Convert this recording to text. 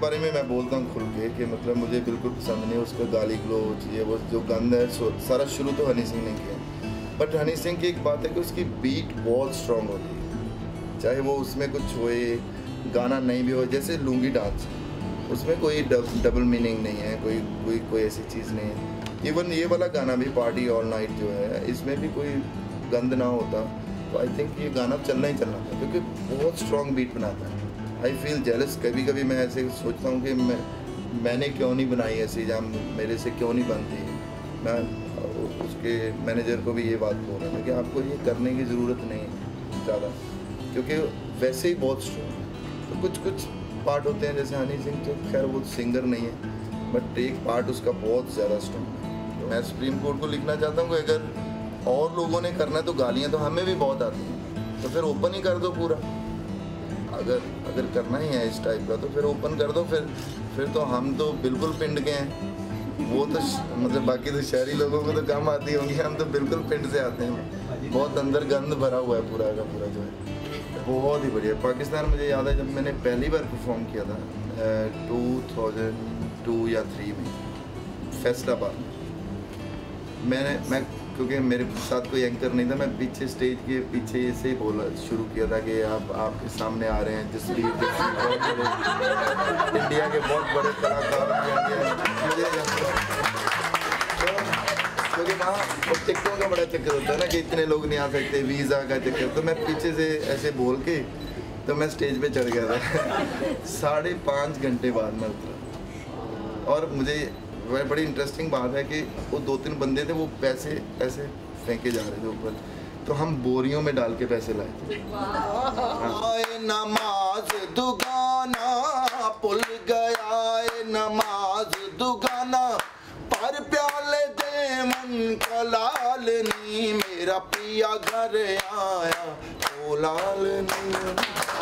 बारे में मैं बोलता हूँ खुल के कि मतलब मुझे बिल्कुल पसंद नहीं, उसको गाली गलौज ये वो जो गंद है सारा शुरू तो हनी सिंह ने किया। बट हनी सिंह की एक बात है कि उसकी बीट बहुत स्ट्रॉन्ग होती है, चाहे वो उसमें कुछ होए गाना नहीं भी हो। जैसे लूंगी डांस, उसमें कोई डबल मीनिंग नहीं है, कोई ऐसी चीज़ नहीं है। इवन ये वाला गाना भी पार्टी ऑल नाइट जो है, इसमें भी कोई गंद ना होता तो आई थिंक ये गाना चलना ही चलना था, क्योंकि बहुत स्ट्रॉन्ग बीट बनाता है। आई फील जेलस, कभी कभी मैं ऐसे सोचता हूँ कि मैंने क्यों नहीं बनाई ऐसी जाम, मेरे से क्यों नहीं बनती। मैं उसके मैनेजर को भी ये बात बोल रहा था कि आपको ये करने की ज़रूरत नहीं है ज़्यादा, क्योंकि वैसे ही बहुत स्ट्रॉन्ग है। तो कुछ कुछ पार्ट होते हैं, जैसे हनी सिंह तो खैर वो सिंगर नहीं है, बट एक पार्ट उसका बहुत ज़्यादा स्ट्रॉन्ग है। मैं सुप्रीम कोर्ट को लिखना चाहता हूँ कि अगर और लोगों ने करना है तो गालियाँ तो हमें भी बहुत आती हैं, तो फिर ओपन ही कर दो पूरा। अगर करना ही है इस टाइप का तो फिर ओपन कर दो। फिर तो हम तो बिल्कुल पिंड के हैं, वो तो मतलब बाकी तो शहरी लोगों को तो कम आती होंगी, हम तो बिल्कुल पिंड से आते हैं। बहुत अंदर गंद भरा हुआ है पूरा का पूरा जो है, बहुत ही बढ़िया। पाकिस्तान मुझे याद है जब मैंने पहली बार परफॉर्म किया था 2002 या 2003 में फैसलाबाद में, मैं क्योंकि मेरे साथ कोई एंकर नहीं था, मैं पीछे स्टेज के पीछे ऐसे ही बोला शुरू किया था कि आप आपके सामने आ रहे हैं जसबीर जस्सी, इंडिया के बहुत बड़े कलाकार हैं। वहाँ टिकटों का बड़ा चक्कर होता है ना कि इतने लोग नहीं आ सकते, वीज़ा का चक्कर। तो मैं पीछे से ऐसे बोल के तो मैं स्टेज पे चढ़ गया था। 5.5 घंटे बाद मैं उतरा, और मुझे वह बड़ी इंटरेस्टिंग बात है कि वो 2-3 बंदे थे, वो पैसे ऐसे फेंके जा रहे थे ऊपर, तो हम बोरियों में डाल के पैसे लाए थे। नमाज दुगाना पुल गया नमाज दुगाना पर प्याले दे मन का लाल नी, मेरा पिया घर आया ओ लाल नी।